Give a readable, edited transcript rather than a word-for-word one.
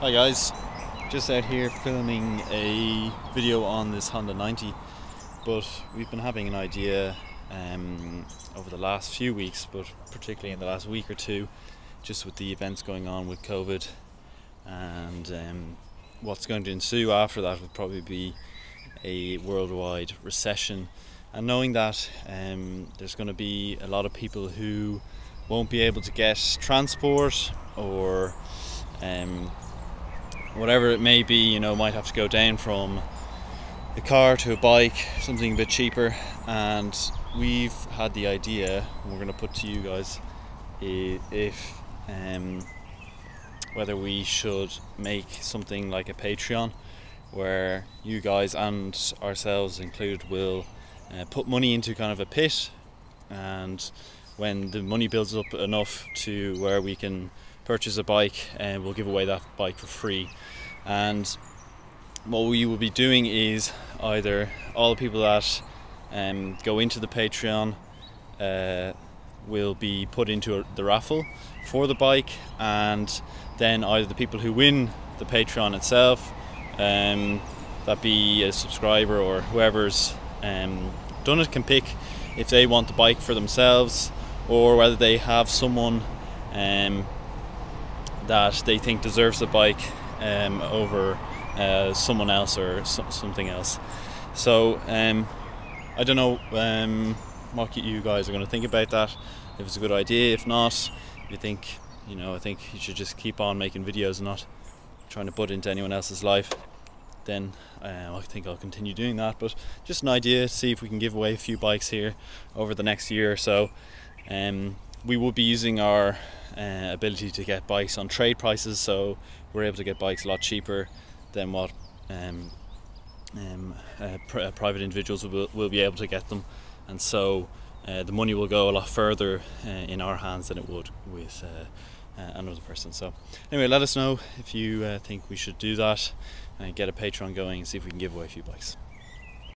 Hi guys, just out here filming a video on this Honda 90, but we've been having an idea over the last few weeks, but particularly in the last week or two, just with the events going on with COVID and what's going to ensue after that would probably be a worldwide recession. And knowing that there's going to be a lot of people who won't be able to get transport or whatever it may be, you know, might have to go down from the car to a bike, something a bit cheaper. And we've had the idea, and we're going to put to you guys if whether we should make something like a Patreon where you guys and ourselves included will put money into kind of a pit, and when the money builds up enough to where we can purchase a bike, and we'll give away that bike for free. And what we will be doing is either all the people that go into the Patreon will be put into the raffle for the bike, and then either the people who win the Patreon itself, that be a subscriber or whoever's done it, can pick if they want the bike for themselves, or whether they have someone that they think deserves the bike over someone else or something else. So I don't know what you guys are going to think about that, if it's a good idea. If not, if you think, you know, I think you should just keep on making videos and not trying to butt into anyone else's life, then I think I'll continue doing that. But just an idea to see if we can give away a few bikes here over the next year or so. We will be using our ability to get bikes on trade prices, so we're able to get bikes a lot cheaper than what private individuals will be able to get them. And so the money will go a lot further in our hands than it would with another person. So anyway, let us know if you think we should do that and get a Patreon going and see if we can give away a few bikes.